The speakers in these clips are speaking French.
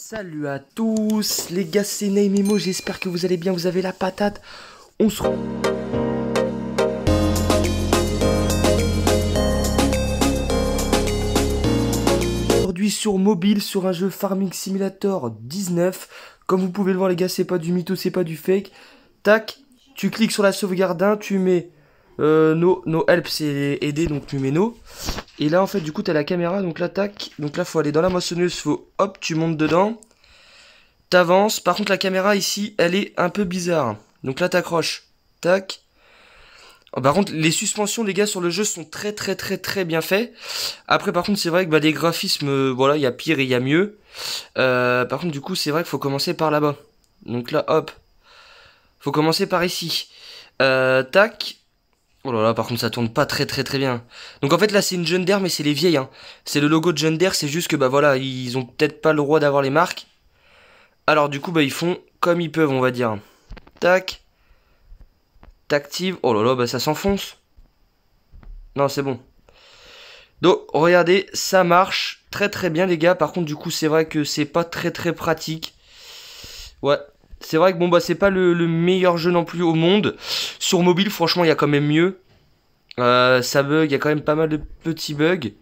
Salut à tous les gars, c'est NYmemO, j'espère que vous allez bien, vous avez la patate. On se retrouve. Aujourd'hui sur mobile, sur un jeu Farming Simulator 19. Comme vous pouvez le voir les gars, c'est pas du mytho, c'est pas du fake. Tac, tu cliques sur la sauvegarde 1, tu mets no help, c'est aider, donc tu mets no. Et là en fait du coup t'as la caméra, donc là tac, donc là faut aller dans la moissonneuse, faut hop, tu montes dedans, t'avances. Par contre la caméra ici elle est un peu bizarre, donc là t'accroches, tac. Oh, par contre les suspensions les gars sur le jeu sont très bien faites. Après par contre c'est vrai que bah, les graphismes, voilà, il y a pire et il y a mieux. Par contre du coup c'est vrai qu'il faut commencer par là-bas, donc là hop, faut commencer par ici, tac. Oh là là, par contre ça tourne pas très bien. Donc en fait là c'est une Gender, mais c'est les vieilles hein. C'est le logo de Gender, c'est juste que bah voilà, ils ont peut-être pas le droit d'avoir les marques. Alors du coup bah ils font comme ils peuvent, on va dire. Tac. T'actives. Oh là là, bah ça s'enfonce. Non c'est bon. Donc regardez, ça marche très bien les gars. Par contre du coup c'est vrai que c'est pas très pratique. Ouais. C'est vrai que bon bah c'est pas le meilleur jeu non plus au monde. Sur mobile franchement il y a quand même mieux. Ça bug, il y a quand même pas mal de petits bugs.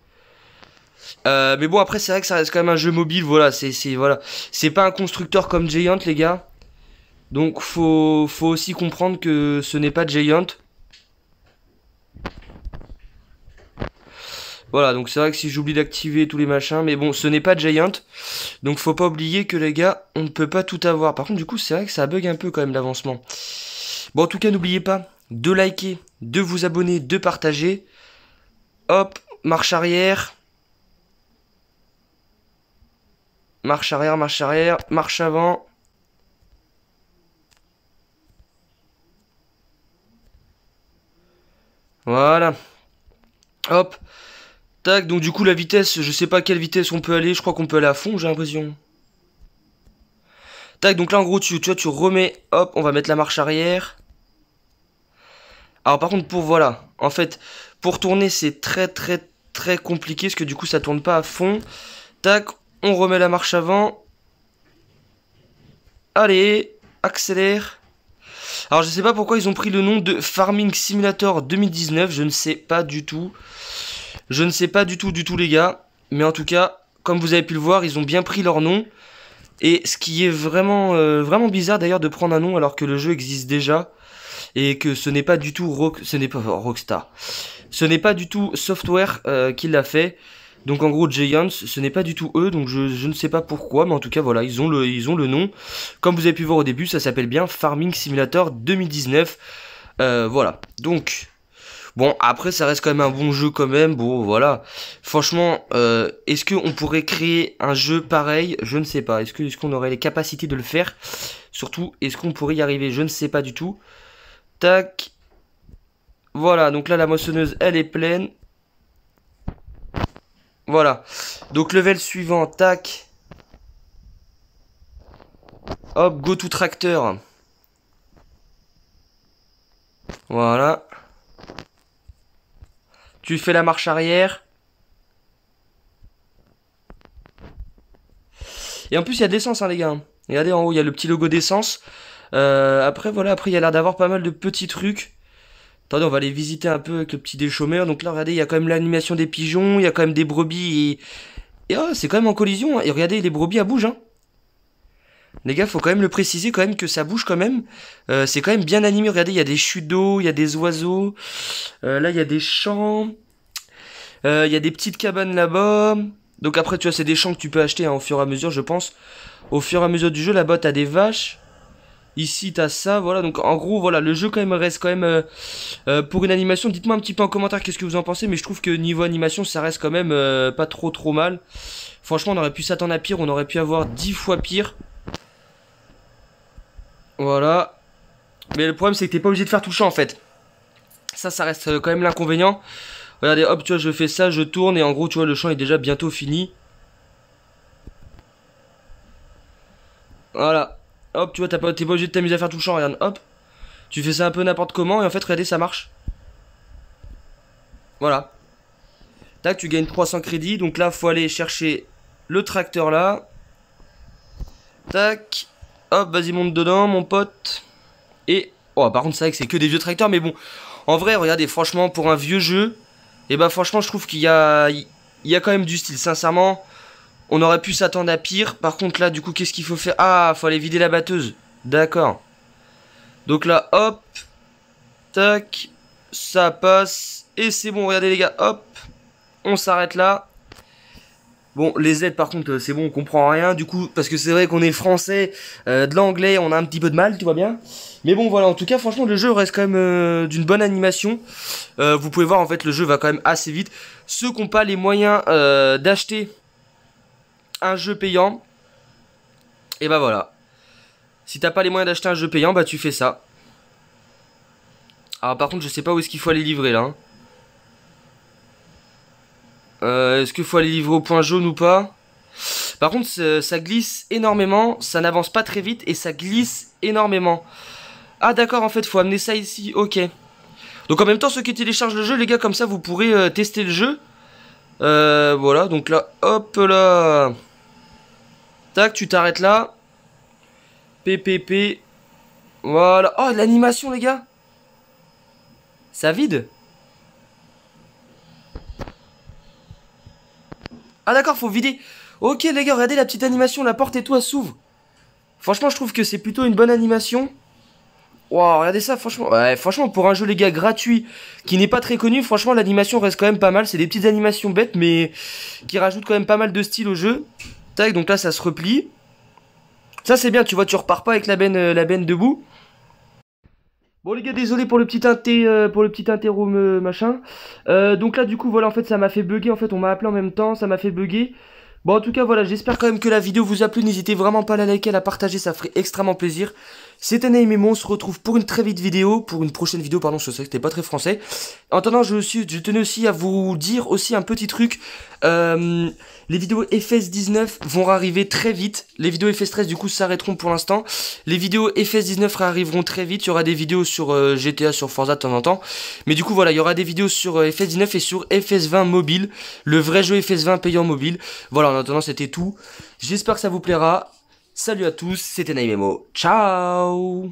Mais bon après c'est vrai que ça reste quand même un jeu mobile, voilà, c'est voilà. C'est pas un constructeur comme Giant les gars. Donc faut aussi comprendre que ce n'est pas Giant. Voilà, donc c'est vrai que si j'oublie d'activer tous les machins, mais bon, ce n'est pas Giant. Donc faut pas oublier que les gars, on ne peut pas tout avoir. Par contre, du coup, c'est vrai que ça bug un peu quand même l'avancement. Bon, en tout cas, n'oubliez pas de liker, de vous abonner, de partager. Hop, marche arrière. Marche arrière, marche arrière, marche avant. Voilà. Hop. Donc du coup la vitesse, je sais pas à quelle vitesse on peut aller, je crois qu'on peut aller à fond, j'ai l'impression. Tac, donc là en gros tu vois, tu remets, hop, on va mettre la marche arrière. Alors par contre pour, voilà, en fait pour tourner c'est très compliqué, parce que du coup ça tourne pas à fond. Tac, on remet la marche avant. Allez, accélère. Alors je sais pas pourquoi ils ont pris le nom de Farming Simulator 2019, je ne sais pas du tout. Je ne sais pas du tout les gars, mais en tout cas, comme vous avez pu le voir, ils ont bien pris leur nom. Et ce qui est vraiment, vraiment bizarre d'ailleurs de prendre un nom alors que le jeu existe déjà. Et que ce n'est pas du tout Rockstar. Ce n'est pas du tout Software qui l'a fait. Donc en gros Giants, ce n'est pas du tout eux, donc je ne sais pas pourquoi. Mais en tout cas voilà, ils ont le nom. Comme vous avez pu voir au début, ça s'appelle bien Farming Simulator 2019. Voilà, donc... Bon, après, ça reste quand même un bon jeu quand même. Bon, voilà. Franchement, est-ce qu'on pourrait créer un jeu pareil? Je ne sais pas. Est-ce qu'on aurait les capacités de le faire? Surtout, est-ce qu'on pourrait y arriver? Je ne sais pas du tout. Tac. Voilà, donc là, la moissonneuse, elle est pleine. Voilà. Donc, level suivant, tac. Hop, go to tracteur. Voilà. Tu fais la marche arrière. Et en plus, il y a de l'essence, hein, les gars. Regardez, en haut, il y a le petit logo d'essence. Après, voilà, après, il y a l'air d'avoir pas mal de petits trucs. Attendez, on va aller visiter un peu avec le petit déchômeur. Donc là, regardez, il y a quand même l'animation des pigeons. Il y a quand même des brebis. Et oh, c'est quand même en collision. Hein. Et regardez, les brebis, elles bougent. Hein. Les gars, faut quand même le préciser, quand même, que ça bouge quand même. C'est quand même bien animé. Regardez, il y a des chutes d'eau, il y a des oiseaux. Là, il y a des champs. Il y a des petites cabanes là-bas. Donc après tu vois c'est des champs que tu peux acheter hein, au fur et à mesure je pense. Au fur et à mesure du jeu là-bas t'as des vaches. Ici t'as ça, voilà. Donc en gros voilà, le jeu quand même reste quand même pour une animation, dites-moi un petit peu en commentaire qu'est-ce que vous en pensez. Mais je trouve que niveau animation ça reste quand même pas trop mal. Franchement on aurait pu s'attendre à pire, on aurait pu avoir 10 fois pire. Voilà. Mais le problème c'est que t'es pas obligé de faire tout le champ en fait. Ça reste quand même l'inconvénient. Regardez, hop, tu vois, je fais ça, je tourne, et en gros, tu vois, le champ est déjà bientôt fini. Voilà. Hop, tu vois, t'es pas obligé de t'amuser à faire tout le champ, regarde, hop. Tu fais ça un peu n'importe comment, et en fait, regardez, ça marche. Voilà. Tac, tu gagnes 300 crédits, donc là, faut aller chercher le tracteur, là. Tac. Hop, vas-y, monte dedans, mon pote. Et... oh, par contre, c'est vrai que c'est que des vieux tracteurs, mais bon. En vrai, regardez, franchement, pour un vieux jeu, eh ben, franchement, je trouve qu'il y a... il y a quand même du style, sincèrement. On aurait pu s'attendre à pire. Par contre, là, du coup, qu'est-ce qu'il faut faire? Ah, faut aller vider la batteuse. D'accord. Donc là, hop. Tac. Ça passe. Et c'est bon, regardez, les gars. Hop. On s'arrête là. Bon, les aides, par contre, c'est bon, on comprend rien. Du coup, parce que c'est vrai qu'on est français, de l'anglais, on a un petit peu de mal, tu vois bien. Mais bon, voilà, en tout cas, franchement, le jeu reste quand même d'une bonne animation. Vous pouvez voir, en fait, le jeu va quand même assez vite. Ceux qui n'ont pas les moyens d'acheter un jeu payant, et bah voilà. Si t'as pas les moyens d'acheter un jeu payant, bah tu fais ça. Alors par contre, je sais pas où est-ce qu'il faut aller livrer là. Est-ce qu'il faut aller livrer au point jaune ou pas? Par contre, ça glisse énormément, ça n'avance pas très vite et ça glisse énormément. Ah d'accord, en fait, faut amener ça ici, ok. Donc en même temps, ceux qui téléchargent le jeu, les gars, comme ça, vous pourrez tester le jeu. Voilà, donc là, hop là. Tac, tu t'arrêtes là. PPP. Voilà. Oh, l'animation, les gars. Ça vide. Ah d'accord, faut vider. Ok les gars, regardez la petite animation, la porte et tout, elle s'ouvre. Franchement, je trouve que c'est plutôt une bonne animation. Waouh, regardez ça, franchement. Ouais, franchement, pour un jeu, les gars, gratuit, qui n'est pas très connu, franchement, l'animation reste quand même pas mal. C'est des petites animations bêtes, mais qui rajoutent quand même pas mal de style au jeu. Tac, donc là, ça se replie. Ça, c'est bien, tu vois, tu repars pas avec la benne debout. Bon les gars, désolé pour le petit interro machin. Donc là du coup voilà, en fait ça m'a fait bugger, en fait on m'a appelé en même temps, ça m'a fait bugger. Bon en tout cas voilà, j'espère quand même que la vidéo vous a plu, n'hésitez vraiment pas à la liker, à la partager, ça ferait extrêmement plaisir. C'était NYmemO, on se retrouve pour une très vite vidéo, pour une prochaine vidéo, pardon, je sais que c'était pas très français. En attendant, je tenais aussi à vous dire aussi un petit truc, les vidéos FS19 vont arriver très vite, les vidéos FS13 du coup s'arrêteront pour l'instant, les vidéos FS19 arriveront très vite, il y aura des vidéos sur GTA, sur Forza de temps en temps, mais du coup voilà, il y aura des vidéos sur FS19 et sur FS20 mobile, le vrai jeu FS20 payant mobile. Voilà, en attendant c'était tout, j'espère que ça vous plaira. Salut à tous, c'était NYmemO. Ciao!